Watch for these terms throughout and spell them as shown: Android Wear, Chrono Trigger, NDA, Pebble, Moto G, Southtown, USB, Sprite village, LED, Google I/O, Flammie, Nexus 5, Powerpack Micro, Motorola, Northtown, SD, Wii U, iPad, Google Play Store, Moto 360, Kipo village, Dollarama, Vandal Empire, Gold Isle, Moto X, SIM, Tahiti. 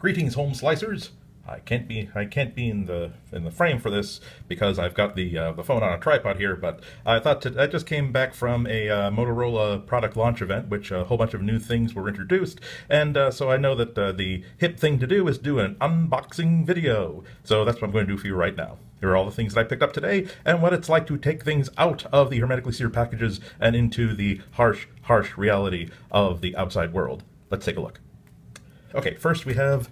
Greetings, home slicers. I can't be in the frame for this because I've got the phone on a tripod here. But I just came back from a Motorola product launch event, which a whole bunch of new things were introduced, and so I know that the hip thing to do is do an unboxing video. So that's what I'm going to do for you right now. Here are all the things that I picked up today and what it's like to take things out of the hermetically sealed packages and into the harsh reality of the outside world. Let's take a look. Okay, first we have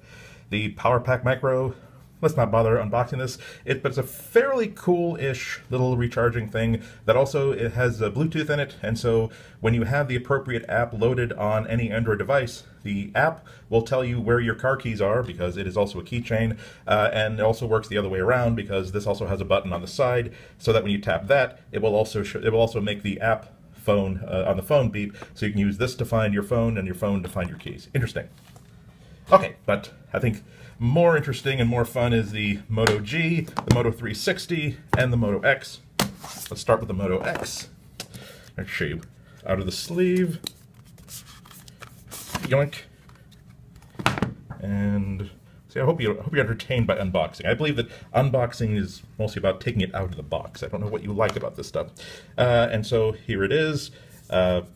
the Powerpack Micro. Let's not bother unboxing this, but it's a fairly cool-ish little recharging thing that also it has Bluetooth in it, and so when you have the appropriate app loaded on any Android device, the app will tell you where your car keys are because it is also a keychain, and it also works the other way around because this also has a button on the side, so that when you tap that, it will also make the app phone on the phone beep, so you can use this to find your phone and your phone to find your keys. Interesting. Okay, but I think more interesting and more fun is the Moto G, the Moto 360, and the Moto X. Let's start with the Moto X. Let's shave out of the sleeve. Yoink. And see, I hope you're entertained by unboxing. I believe that unboxing is mostly about taking it out of the box. I don't know what you like about this stuff. And so here it is.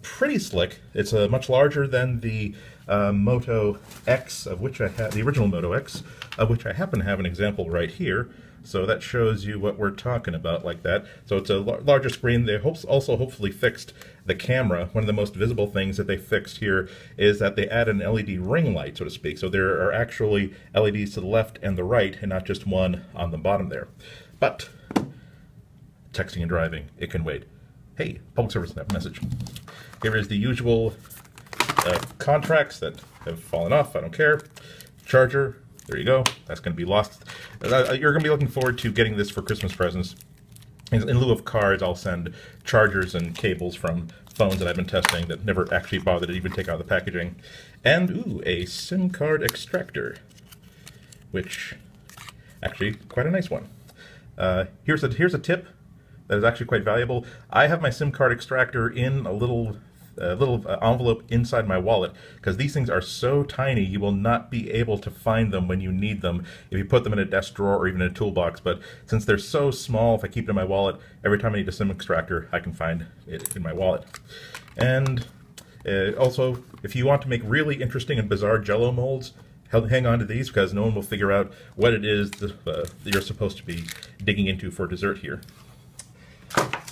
Pretty slick. It's much larger than the Moto X, of which I had the original Moto X, of which I happen to have an example right here. So that shows you what we're talking about, like that. So it's a larger screen. They also hopefully fixed the camera. One of the most visible things that they fixed here is that they add an LED ring light, so to speak. So there are actually LEDs to the left and the right, and not just one on the bottom there. But texting and driving, it can wait. Hey, public service message. Here is the usual contracts that have fallen off. I don't care. Charger. There you go. That's going to be lost. You're going to be looking forward to getting this for Christmas presents. In lieu of cards, I'll send chargers and cables from phones that I've been testing that never actually bothered to even take out of the packaging. And, ooh, a SIM card extractor, which actually quite a nice one. Here's a tip that is actually quite valuable. I have my SIM card extractor in a little envelope inside my wallet because these things are so tiny you will not be able to find them when you need them if you put them in a desk drawer or even in a toolbox. But since they're so small, if I keep it in my wallet, every time I need a SIM extractor, I can find it in my wallet. And also, if you want to make really interesting and bizarre Jell-O molds, hang on to these because no one will figure out what it is that you're supposed to be digging into for dessert here.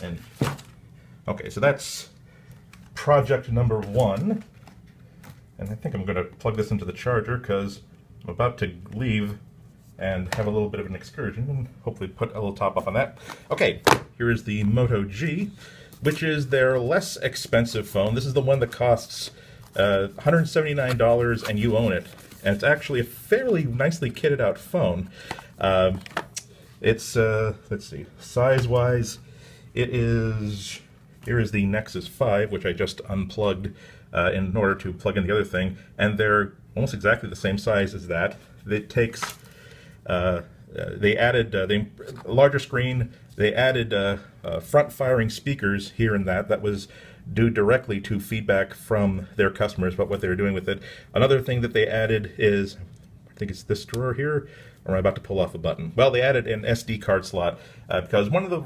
And okay, so that's project number one, and I think I'm going to plug this into the charger because I'm about to leave and have a little bit of an excursion and hopefully put a little top up on that. Okay, here is the Moto G, which is their less expensive phone. This is the one that costs $179 and you own it, and it's actually a fairly nicely kitted out phone. It's, let's see, size-wise, it is, here is the Nexus 5, which I just unplugged in order to plug in the other thing, and they're almost exactly the same size as that. It takes, they added a larger screen, they added front-firing speakers here and that. That was due directly to feedback from their customers about what they were doing with it. Another thing that they added is, I think it's this drawer here, or am I about to pull off a button? Well, they added an SD card slot because one of the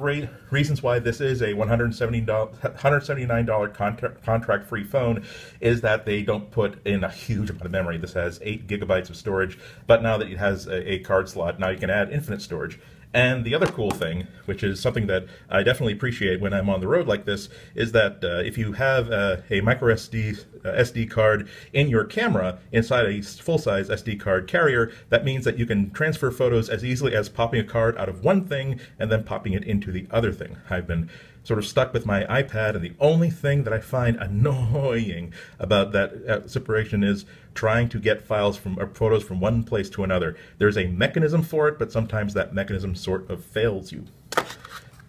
reasons why this is a $179 contract-free phone is that they don't put in a huge amount of memory. This has 8 GB of storage, but now that it has a card slot, now you can add infinite storage. And the other cool thing, which is something that I definitely appreciate when I'm on the road like this, is that if you have a micro SD card in your camera inside a full-size SD card carrier, that means that you can transfer photos as easily as popping a card out of one thing and then popping it into the other thing. I've been sort of stuck with my iPad, and the only thing that I find annoying about that separation is trying to get files from or photos from one place to another. There's a mechanism for it, but sometimes that mechanism sort of fails you.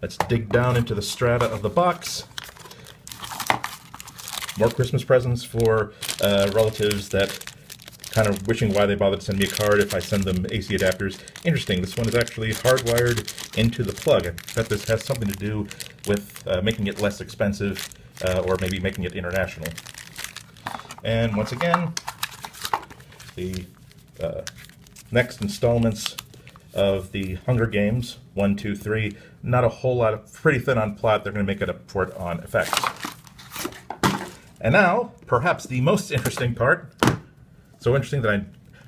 Let's dig down into the strata of the box. More Christmas presents for relatives that kind of wishing why they bothered to send me a card if I send them AC adapters. Interesting, this one is actually hardwired into the plug. I bet this has something to do with making it less expensive or maybe making it international. And once again, the next installments of the Hunger Games 1, 2, 3. Not a whole lot of, pretty thin on plot. They're going to make it up for it on effects. And now, perhaps the most interesting part. So interesting that I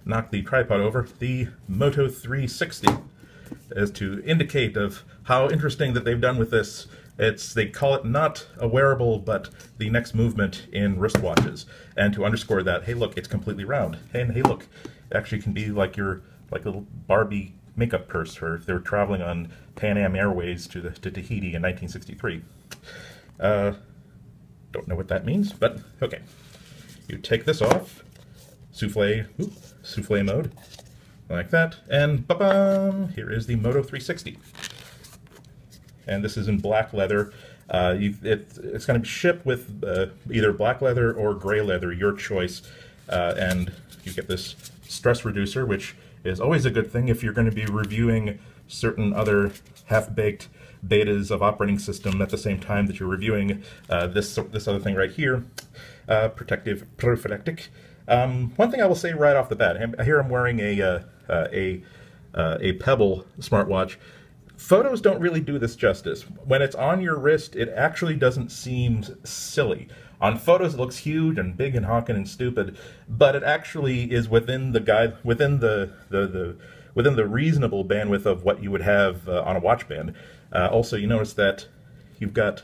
knocked the tripod over. The Moto 360. As to indicate of how interesting that they've done with this. It's, they call it not a wearable, but the next movement in wristwatches. And to underscore that, hey look, it's completely round. And hey look, it actually can be like your little Barbie makeup purse, or if they were traveling on Pan Am Airways to Tahiti in 1963. Don't know what that means, but okay. You take this off, souffle mode, like that, and ba-bam! Here is the Moto 360. And this is in black leather. It's going to ship with either black leather or gray leather, your choice. And you get this stress reducer, which is always a good thing if you're going to be reviewing certain other half-baked betas of operating system at the same time that you're reviewing this other thing right here, protective prophylactic. One thing I will say right off the bat, here I'm wearing a Pebble smartwatch. Photos don't really do this justice. When it's on your wrist, it actually doesn't seem silly. On photos, it looks huge and big and honking and stupid, but it actually is within the guide, within the reasonable bandwidth of what you would have on a watch band. Also, you notice that you've got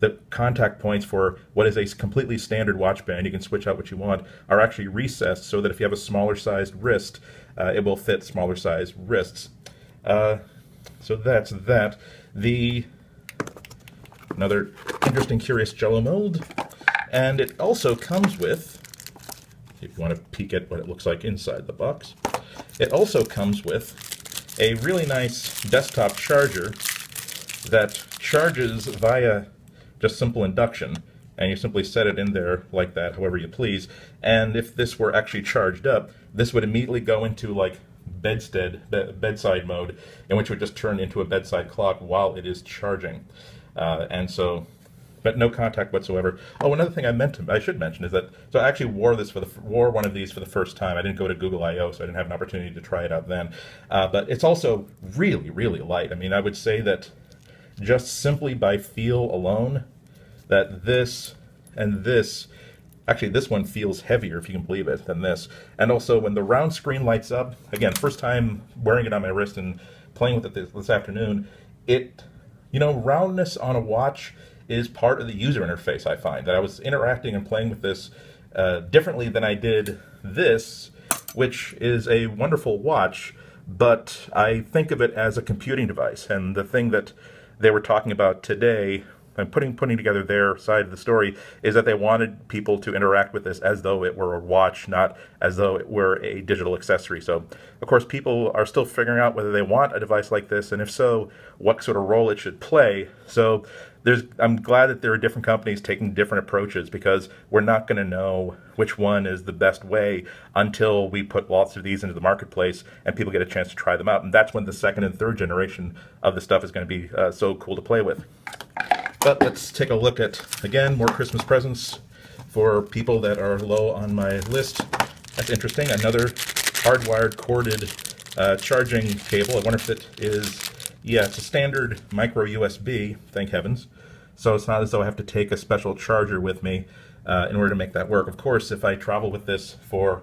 the contact points for what is a completely standard watch band, you can switch out what you want, are actually recessed so that if you have a smaller sized wrist, it will fit smaller sized wrists. So that's that. Another interesting, curious Jell-O mold. And it also comes with, if you want to peek at what it looks like inside the box, it also comes with a really nice desktop charger that charges via just simple induction, and you simply set it in there like that, however you please. And if this were actually charged up, this would immediately go into like bedside mode, in which it would just turn into a bedside clock while it is charging. And so, but no contact whatsoever. Oh, another thing I should mention is that, so I actually wore one of these for the first time. I didn't go to Google I/O, so I didn't have an opportunity to try it out then. But it's also really, really light. I mean, I would say that just simply by feel alone, that this and this, actually this one feels heavier, if you can believe it, than this. And also when the round screen lights up, again, first time wearing it on my wrist and playing with it this afternoon, it, you know, roundness on a watch is part of the user interface, I find. That I was interacting and playing with this differently than I did this, which is a wonderful watch, but I think of it as a computing device. And the thing that they were talking about today, and putting together their side of the story, is that they wanted people to interact with this as though it were a watch, not as though it were a digital accessory. So, of course, people are still figuring out whether they want a device like this, and if so, what sort of role it should play. So, I'm glad that there are different companies taking different approaches, because we're not going to know which one is the best way until we put lots of these into the marketplace and people get a chance to try them out. And that's when the second and third generation of the stuff is going to be so cool to play with. But let's take a look at, again, more Christmas presents for people that are low on my list. That's interesting. Another hardwired corded charging cable. I wonder if it is, yeah, it's a standard micro USB, thank heavens. So it's not as though I have to take a special charger with me in order to make that work. Of course, if I travel with this for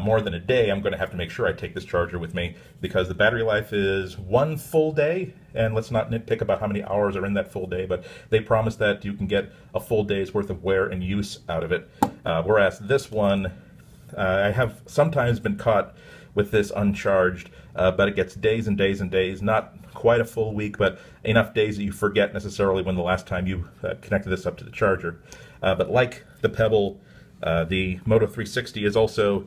more than a day, I'm going to have to make sure I take this charger with me, because the battery life is one full day, and let's not nitpick about how many hours are in that full day, but they promise that you can get a full day's worth of wear and use out of it. Whereas this one, I have sometimes been caught with this uncharged, but it gets days and days and days, not quite a full week, but enough days that you forget necessarily when the last time you connected this up to the charger. But like the Pebble, the Moto 360 is also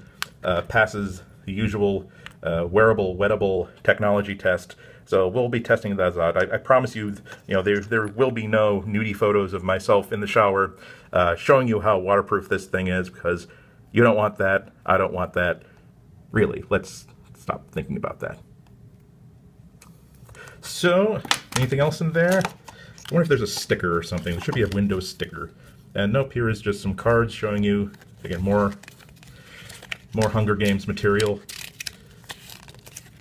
passes the usual wettable technology test. So we'll be testing those out. I promise you, you know, there will be no nudie photos of myself in the shower showing you how waterproof this thing is, because you don't want that, I don't want that. Really, let's stop thinking about that. So, anything else in there? I wonder if there's a sticker or something. There should be a Windows sticker. And nope, here is just some cards showing you, again, more Hunger Games material.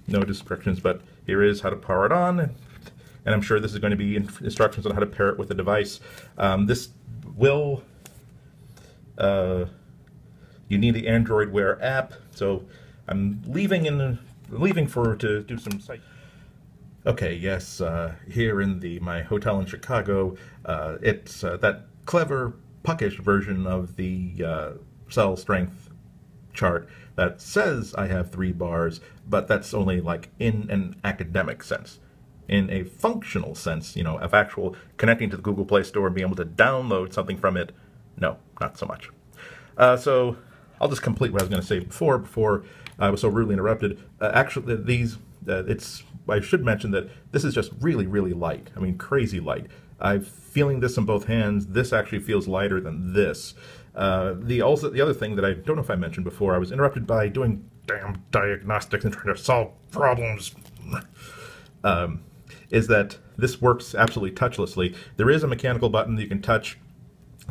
no instructions, but here is how to power it on, and I'm sure this is going to be instructions on how to pair it with the device. This will, you need the Android Wear app, so I'm leaving to do some site. Okay, yes, here in my hotel in Chicago, it's that clever puckish version of the cell strength chart that says I have 3 bars, but that's only like in an academic sense. In a functional sense, you know, of actual connecting to the Google Play Store and being able to download something from it, no, not so much. So I'll just complete what I was going to say before I was so rudely interrupted. Actually, I should mention that this is just really, really light. I mean, crazy light. I'm feeling this in both hands. This actually feels lighter than this. The other thing that I don't know if I mentioned before, I was interrupted by doing damn diagnostics and trying to solve problems. Is that this works absolutely touchlessly. There is a mechanical button that you can touch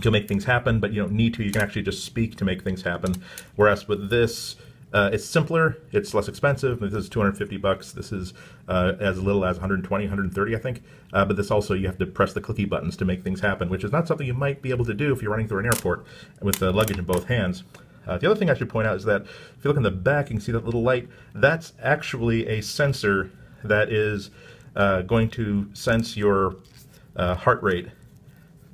to make things happen, but you don't need to. You can actually just speak to make things happen. Whereas with this, it's simpler, it's less expensive. This is 250 bucks. This is as little as 120, 130, I think. But this also, you have to press the clicky buttons to make things happen, which is not something you might be able to do if you're running through an airport with the luggage in both hands. The other thing I should point out is that if you look in the back, you can see that little light. That's actually a sensor that is going to sense your heart rate.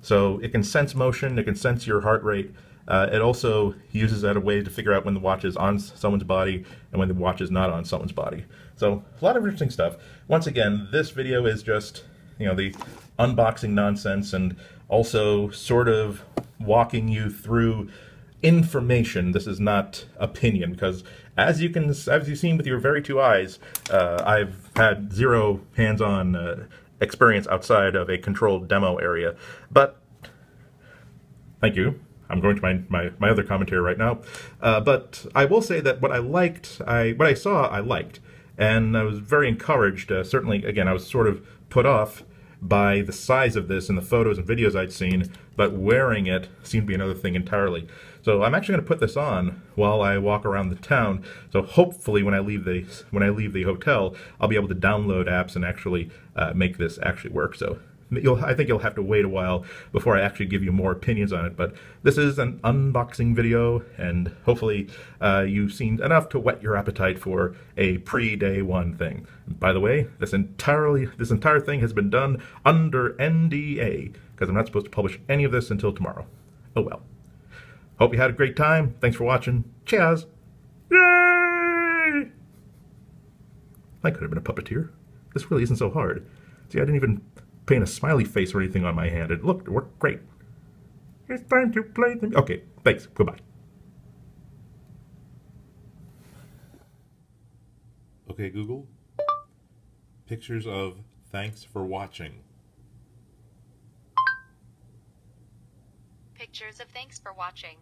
So it can sense motion, it can sense your heart rate. It also uses that a way to figure out when the watch is on someone's body and when the watch is not on someone's body. So a lot of interesting stuff. Once again, this video is just, you know, the unboxing nonsense and also sort of walking you through information. This is not opinion, because as you've seen with your very two eyes, I've had zero hands-on experience outside of a controlled demo area. But thank you. I'm going to my other commentary right now. But I will say that what I liked, what I saw, I liked, and I was very encouraged. Certainly, again, I was sort of put off by the size of this and the photos and videos I'd seen, but wearing it seemed to be another thing entirely. So I'm actually going to put this on while I walk around the town. So hopefully, when I leave the hotel, I'll be able to download apps and actually make this actually work. So I think you'll have to wait a while before I actually give you more opinions on it. But this is an unboxing video, and hopefully you've seen enough to whet your appetite for a pre-day one thing. By the way, this entire thing has been done under NDA, because I'm not supposed to publish any of this until tomorrow. Oh well. Hope you had a great time. Thanks for watching. Cheers! Yay! I could have been a puppeteer. This really isn't so hard. See, I didn't even paint a smiley face or anything on my hand. It looked, it worked great. It's time to play the... Okay, thanks. Goodbye. Okay, Google. Pictures of thanks for watching. Pictures of thanks for watching.